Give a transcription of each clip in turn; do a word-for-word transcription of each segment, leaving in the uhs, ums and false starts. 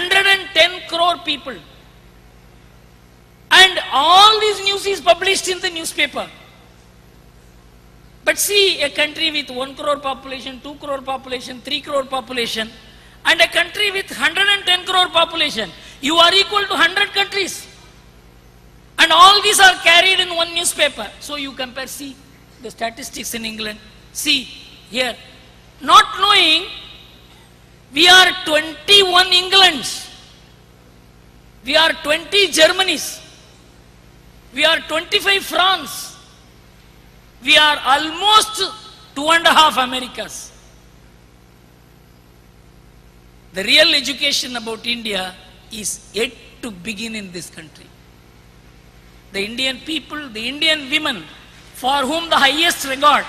one hundred ten crore people, and all this news is published in the newspaper. But see, a country with one crore population, two crore population, three crore population, and a country with one hundred ten crore population, you are equal to one hundred countries. And all these are carried in one newspaper. So you compare, see, the statistics in England, see, here. Not knowing, we are twenty-one Englands, we are twenty Germanys, we are twenty-five France, we are almost two and a half Americas. The real education about India is yet to begin in this country. The Indian people, the Indian women, for whom the highest regard.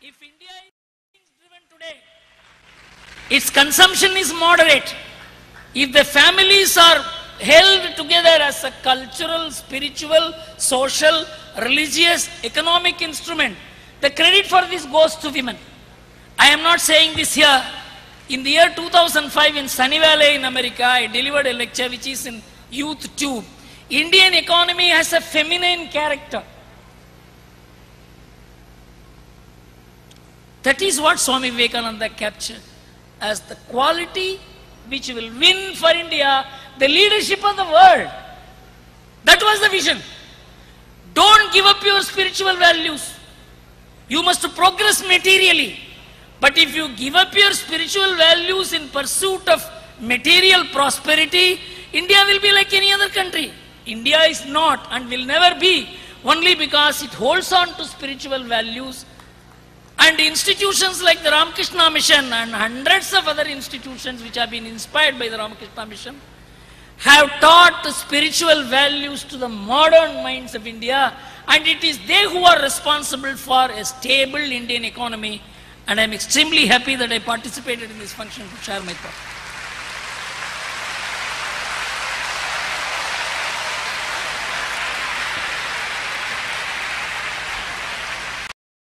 If India is driven today, its consumption is moderate. If the families are held together as a cultural, spiritual, social, religious, economic instrument, the credit for this goes to women. I am not saying this here. In the year two thousand five in Sunnyvale in America, I delivered a lecture which is in Youth Tube. Indian economy has a feminine character. That is what Swami Vivekananda captured as the quality which will win for India the leadership of the world. That was the vision. Don't give up your spiritual values. You must progress materially. But if you give up your spiritual values in pursuit of material prosperity, India will be like any other country. India is not and will never be, only because it holds on to spiritual values, and institutions like the Ramakrishna Mission and hundreds of other institutions which have been inspired by the Ramakrishna Mission have taught the spiritual values to the modern minds of India, and it is they who are responsible for a stable Indian economy. And I am extremely happy that I participated in this function to share my thoughts.